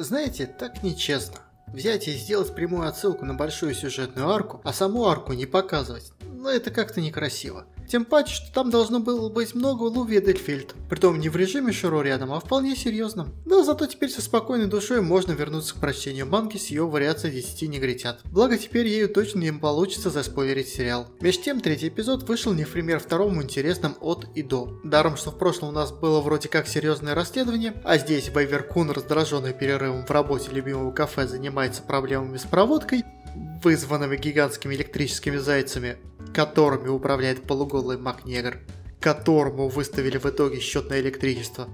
Знаете, так нечестно. Взять и сделать прямую отсылку на большую сюжетную арку, а саму арку не показывать. Но это как-то некрасиво. Тем паче, что там должно было быть много Лувии Эдельфельт. Притом не в режиме Шуру рядом, а вполне серьезном. Но зато теперь со спокойной душой можно вернуться к прочтению манки с ее вариацией 10 негритят. Благо теперь ею точно не получится заспойлерить сериал. Между тем, третий эпизод вышел не в пример второму интересным от и до. Даром, что в прошлом у нас было вроде как серьезное расследование, а здесь Вейвер Кун, раздраженный перерывом в работе любимого кафе, занимается проблемами с проводкой, вызванными гигантскими электрическими зайцами, которыми управляет полуголый МакНегр, которому выставили в итоге счет на электричество.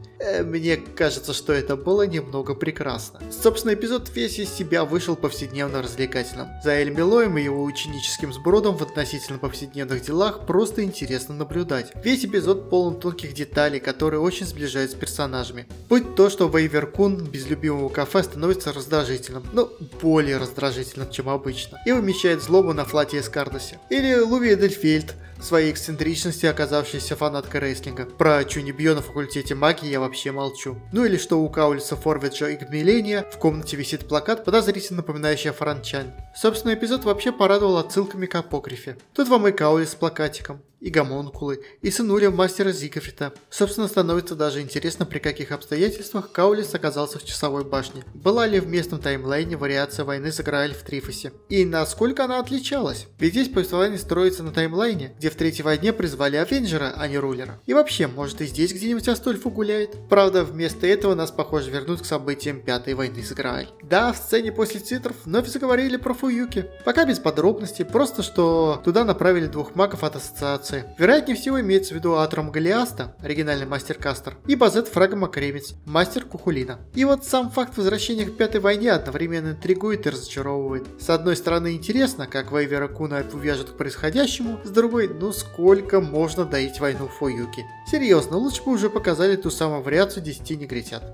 Мне кажется, что это было немного прекрасно. Собственно, эпизод весь из себя вышел повседневно-развлекательным. За Эль-Меллоем и его ученическим сбродом в относительно повседневных делах просто интересно наблюдать. Весь эпизод полон тонких деталей, которые очень сближают с персонажами. Будь то, что Вейвер Кун без любимого кафе становится раздражительным, но более раздражительным, чем обычно, и вымещает злобу на Флате Эскардосе. Или Лувия Эдельфельт, своей эксцентричности оказавшейся фанаткой рестлинга. Про Чунибьё на факультете магии я вообще молчу. Ну или что у Каулиса Форвиджо Иггмеления в комнате висит плакат, подозрительно напоминающий о Франчан. Собственно, эпизод вообще порадовал отсылками к Апокрифе. Тут вам и Каулис с плакатиком, и гомункулы, и сынуля мастера Зигфрида. Собственно, становится даже интересно, при каких обстоятельствах Каулис оказался в часовой башне. Была ли в местном таймлайне вариация войны за Грааль в Трифосе? И насколько она отличалась? Ведь здесь повествование строится на таймлайне, где в третьей войне призвали Авенджера, а не Рулера. И вообще, может и здесь где-нибудь Астольфу гуляет? Правда, вместо этого нас, похоже, вернут к событиям пятой войны за Грааль. Да, в сцене после титров вновь заговорили про Фуюки. Пока без подробностей, просто что туда направили двух магов от ассоциации. Вероятнее всего имеется в виду Атром Галиаста, оригинальный мастер-кастер, и Базет Фрагма Кремец, мастер Кухулина. И вот сам факт возвращения к пятой войне одновременно интригует и разочаровывает. С одной стороны интересно, как Вейвера Куна увяжет к происходящему, с другой, ну сколько можно доить войну Фуюки. Серьезно, лучше бы уже показали ту самую вариацию 10 негритят.